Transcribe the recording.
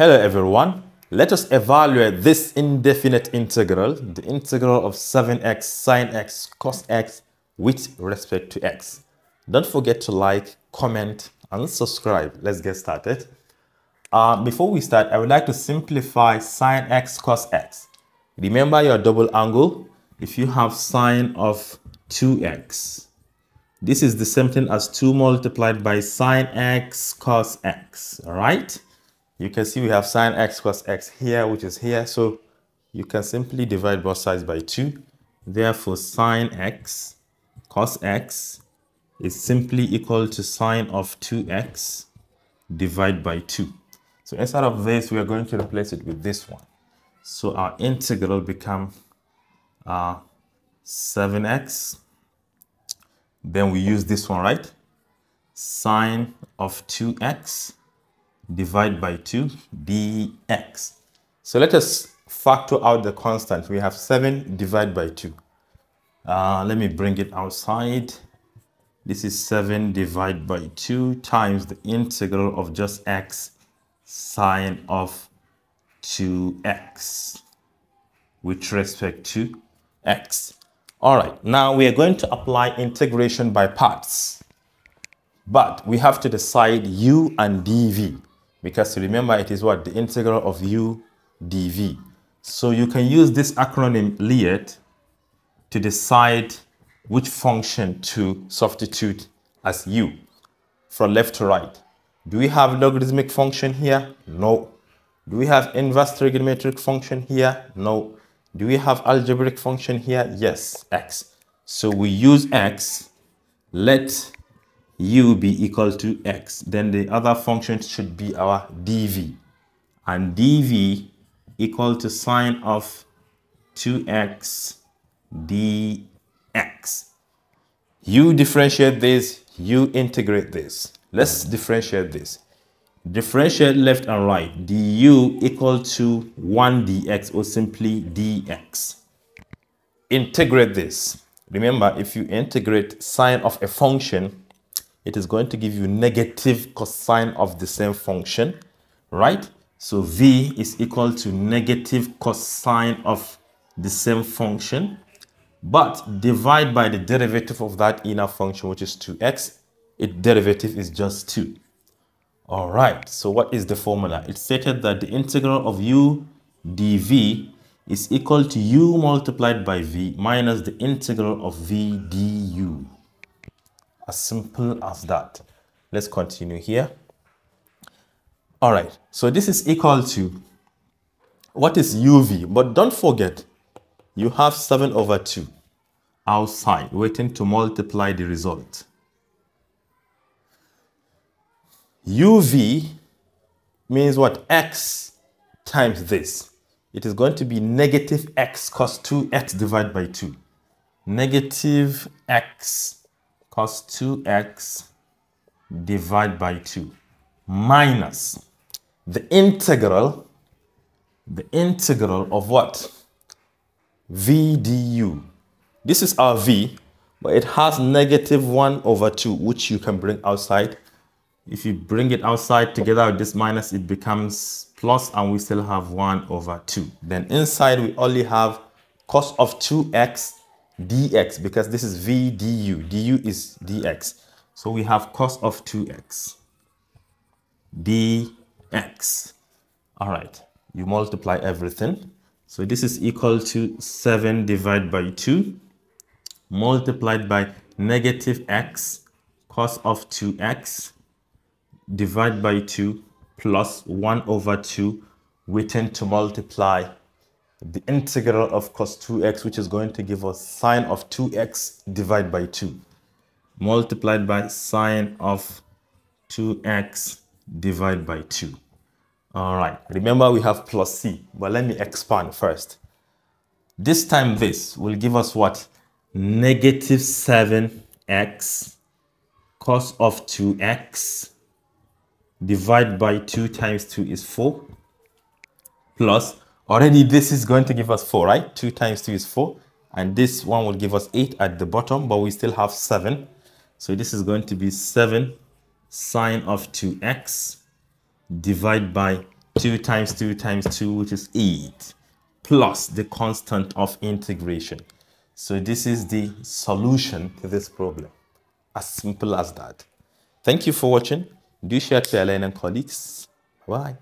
Hello everyone, let us evaluate this indefinite integral, the integral of 7x sine x cos x with respect to x. Don't forget to like, comment and subscribe. Let's get started. Before we start, I would like to simplify sine x cos x. Remember your double angle. If you have sine of 2x, this is the same thing as 2 multiplied by sine x cos x, all right? You can see we have sine x cos x here, which is here. So you can simply divide both sides by 2. Therefore, sine x cos x is simply equal to sine of 2x divided by 2. So instead of this, we are going to replace it with this one. So our integral becomes 7x. Then we use this one, right? Sine of 2x. Divide by 2 dx. So let us factor out the constant. We have 7 divided by 2. Let me bring it outside. This is 7 divided by 2 times the integral of just x sine of 2x with respect to x. All right, now we are going to apply integration by parts. But we have to decide u and dv. Because remember, it is what? The integral of u dv. So you can use this acronym LIET to decide which function to substitute as u from left to right. Do we have logarithmic function here? No. Do we have inverse trigonometric function here? No. Do we have algebraic function here? Yes, x. So we use x. Let u be equal to x. Then the other function should be our dv. And dv equal to sine of 2x dx. You differentiate this, you integrate this. Let's differentiate this. Differentiate left and right. du equal to 1 dx or simply dx. Integrate this. Remember, if you integrate sine of a function, it is going to give you negative cosine of the same function, right? So v is equal to negative cosine of the same function, but divide by the derivative of that inner function, which is 2x. Its derivative is just 2. All right, so what is the formula? It stated that the integral of u dv is equal to u multiplied by v minus the integral of v du. As simple as that. Let's continue here. All right, so this is equal to, what is uv? But don't forget, you have 7 over 2 outside, waiting to multiply the result. uv means what? X times this. It is going to be negative x cos 2x divided by 2. Negative x cos 2x divided by 2 minus the integral of what? V du. This is our v, but it has negative 1 over 2, which you can bring outside. If you bring it outside together with this minus, it becomes plus, and we still have 1 over 2. Then inside, we only have cos of 2x dx, because this is v du. Du is dx. So we have cos of 2x dx. All right, you multiply everything. So this is equal to 7 divided by 2 multiplied by negative x cos of 2x divided by 2 plus 1 over 2. We tend to multiply the integral of cos 2x, which is going to give us sine of 2x divided by 2 multiplied by sine of 2x divided by 2. All right, remember we have plus c, but let me expand first. This time this will give us what? Negative 7x cos of 2x divided by 2 times 2 is 4 plus. Already this is going to give us 4, right? 2 times 2 is 4. And this one will give us 8 at the bottom, but we still have 7. So this is going to be 7 sine of 2x divided by 2 times 2 times 2, which is 8, plus the constant of integration. So this is the solution to this problem. As simple as that. Thank you for watching. Do share to your learning colleagues. Bye.